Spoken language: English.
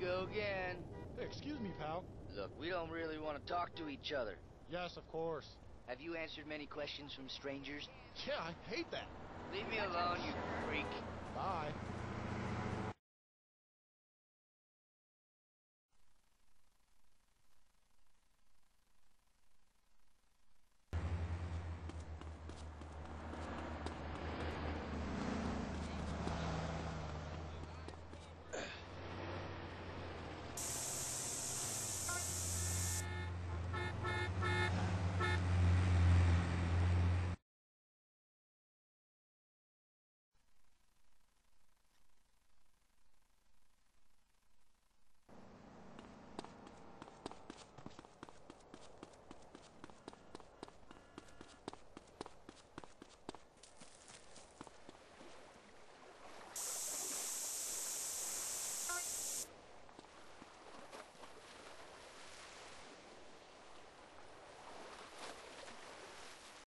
go again. Hey, excuse me, pal. Look, we don't really want to talk to each other. Yes, of course. Have you answered many questions from strangers? Yeah, I hate that. Leave me alone, you freak. Bye.